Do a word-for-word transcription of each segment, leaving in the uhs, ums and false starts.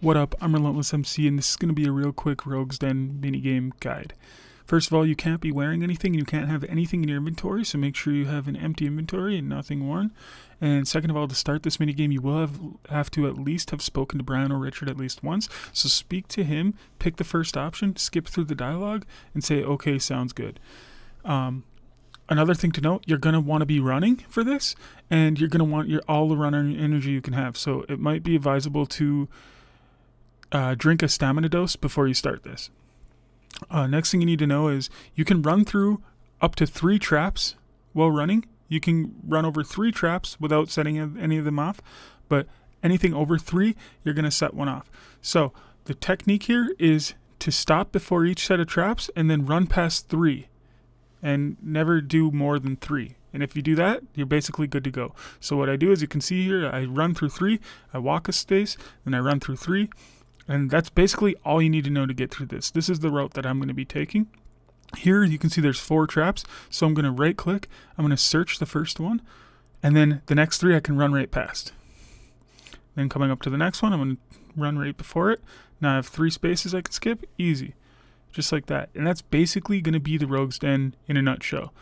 What up, I'm RelentlessMC, and this is going to be a real quick Rogue's Den minigame guide. First of all, you can't be wearing anything, and you can't have anything in your inventory, so make sure you have an empty inventory and nothing worn. And second of all, to start this minigame, you will have, have to at least have spoken to Brian or Richard at least once, so speak to him, pick the first option, skip through the dialogue, and say, okay, sounds good. Um... Another thing to note, you're going to want to be running for this, and you're going to want your all the runner energy you can have. So it might be advisable to uh, drink a stamina dose before you start this. Uh, next thing you need to know is you can run through up to three traps while running. You can run over three traps without setting any of them off, but anything over three, you're going to set one off. So the technique here is to stop before each set of traps and then run past three. And never do more than three, and if you do that, you're basically good to go. So what I do is, you can see here, I run through three, I walk a space, and I run through three, and that's basically all you need to know to get through this. This is the route that I'm going to be taking. Here you can see there's four traps, so I'm going to right click, I'm going to search the first one, and then the next three I can run right past. Then coming up to the next one, I'm going to run right before it. Now I have three spaces I can skip, easy. Just like that. And that's basically going to be the Rogue's Den in a nutshell.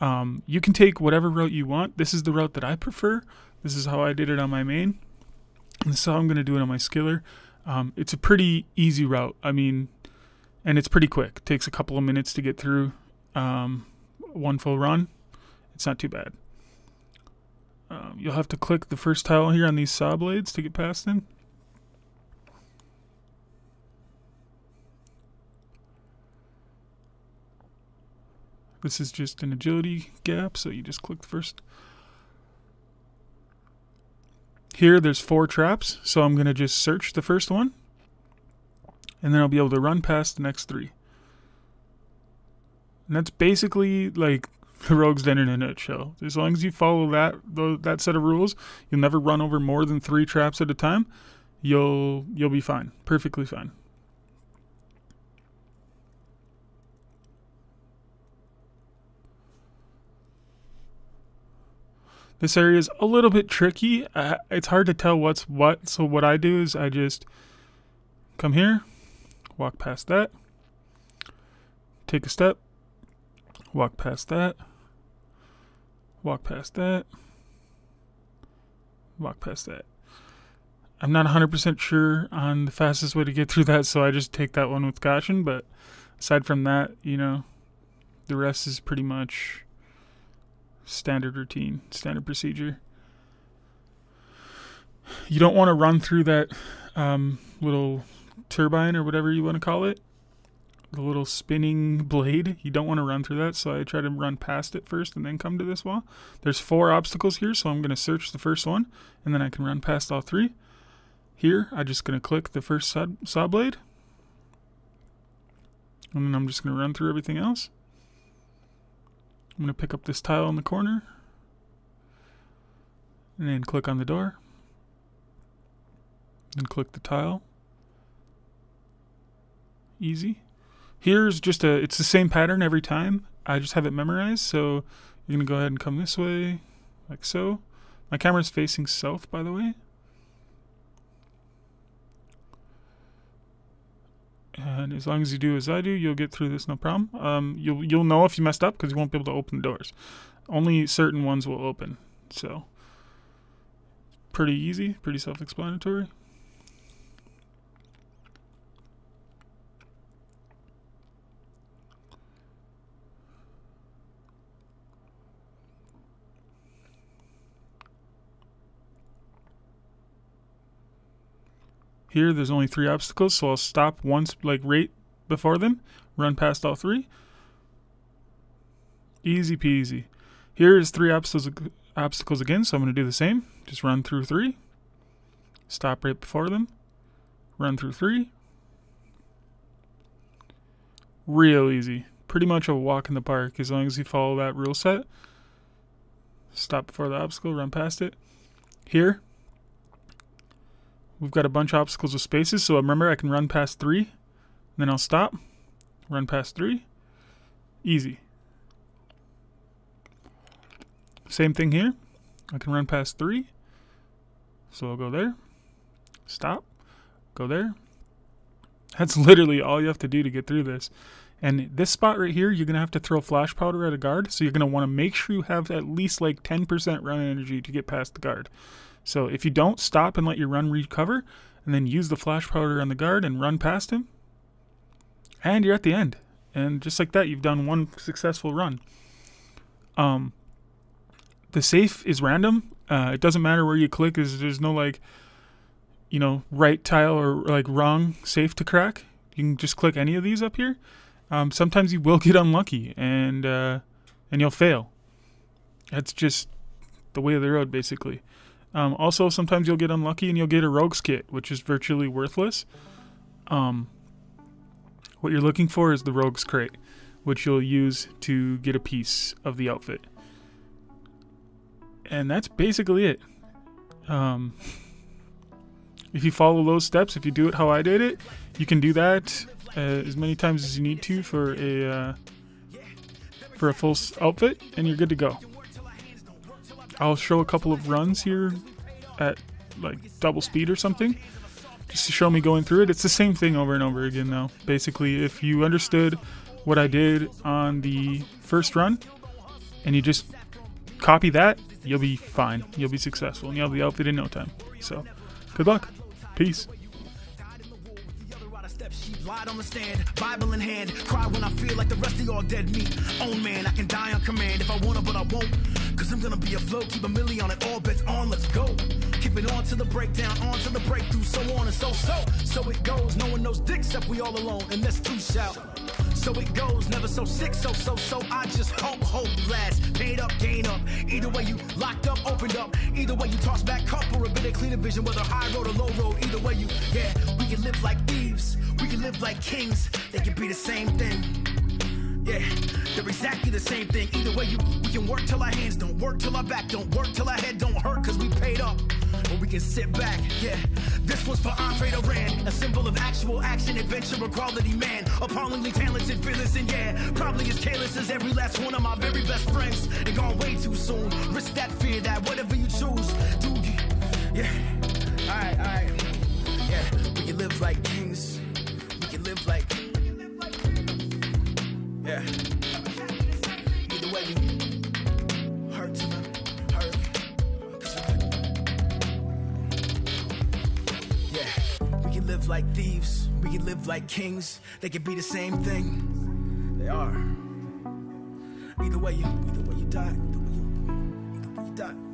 Um, you can take whatever route you want. This is the route that I prefer. This is how I did it on my main. And this is how I'm going to do it on my skiller. Um, it's a pretty easy route. I mean, and it's pretty quick. It takes a couple of minutes to get through um, one full run. It's not too bad. Um, you'll have to click the first tile here on these saw blades to get past them. This is just an agility gap, so you just click the first. Here there's four traps, so I'm going to just search the first one, and then I'll be able to run past the next three. And that's basically like the Rogue's Den in a nutshell. As long as you follow that that set of rules, you'll never run over more than three traps at a time. You'll you'll be fine, perfectly fine. This area is a little bit tricky. Uh, it's hard to tell what's what. So what I do is I just come here, walk past that, take a step, walk past that, walk past that, walk past that. I'm not one hundred percent sure on the fastest way to get through that, so I just take that one with caution. But aside from that, you know, the rest is pretty much standard routine, standard procedure. You don't want to run through that um, little turbine or whatever you want to call it, the little spinning blade. You don't want to run through that, so I try to run past it first and then come to this wall. There's four obstacles here, so I'm going to search the first one, and then I can run past all three. Here, I'm just going to click the first saw, saw blade, and then I'm just going to run through everything else. I'm going to pick up this tile in the corner and then click on the door, then click the tile. Easy. Here's just a, it's the same pattern every time. I just have it memorized. So you're going to go ahead and come this way, like so. My camera's facing south, by the way. And as long as you do as I do, you'll get through this no problem. Um, you'll you'll know if you messed up because you won't be able to open the doors. Only certain ones will open. So pretty easy, pretty self-explanatory. Here, there's only three obstacles, so I'll stop once, like right before them, run past all three. Easy peasy. Here is three obstacles, obstacles again, so I'm going to do the same. Just run through three, stop right before them, run through three. Real easy. Pretty much a walk in the park, as long as you follow that rule set. Stop before the obstacle, run past it. Here, we've got a bunch of obstacles with spaces, so remember I can run past three, then I'll stop, run past three, easy. Same thing here, I can run past three, so I'll go there, stop, Go there. That's literally all you have to do to get through this. And this spot right here, you're going to have to throw flash powder at a guard. So you're going to want to make sure you have at least like ten percent run energy to get past the guard. So if you don't, stop and let your run recover, and then use the flash powder on the guard and run past him. And you're at the end. And just like that, you've done one successful run. Um, the safe is random. Uh, it doesn't matter where you click. There's, there's no like, you know, right tile or like wrong safe to crack. You can just click any of these up here. Um, sometimes you will get unlucky and uh, and you'll fail. That's just the way of the road, basically. Um, also, sometimes you'll get unlucky and you'll get a rogue's kit, which is virtually worthless. Um, what you're looking for is the rogue's crate, which you'll use to get a piece of the outfit. And that's basically it. Um, if you follow those steps, if you do it how I did it, you can do that uh, as many times as you need to for a uh, for a full outfit, and you're good to go. I'll show a couple of runs here at like double speed or something, just to show me going through it. It's the same thing over and over again though. Basically, if you understood what I did on the first run and you just copy that, you'll be fine. You'll be successful and you'll have the outfit in no time. So good luck. Peace. She lied on the stand, Bible in hand. Cry when I feel like the rest of y'all dead meat. Oh man, I can die on command if I wanna, but I won't. Cause I'm gonna be afloat, keep a milli on it, all bets on, let's go. Keep it on to the breakdown, on to the breakthrough, so on and so, so. So it goes, no one knows dick except we all alone, and that's too shout. So it goes, never so sick, so, so, so. I just hope, hope lasts. Paid up, gain up. Either way you locked up, opened up. Either way you toss back up or a bit of cleaner vision, whether high road or low road. Either way you, yeah, we can live like thieves. We can live like kings, they can be the same thing. Yeah, they're exactly the same thing. Either way, you, we can work till our hands don't work, till our back don't work, till our head don't hurt, cause we paid up. Or we can sit back, yeah. This was for Andre Doran, a symbol of actual action, adventure, a quality man. Appallingly talented, fearless, and yeah, probably as careless as every last one of my very best friends. And gone way too soon. Risk that fear, that whatever you choose, do you? Yeah, alright, alright. Yeah, we can live like kings. Live like, yeah. Either way, you hurt to the hurt. Yeah, we can live like thieves. We can live like kings. They can be the same thing. They are. Either way, you, either way you die. Either way you, either way you die.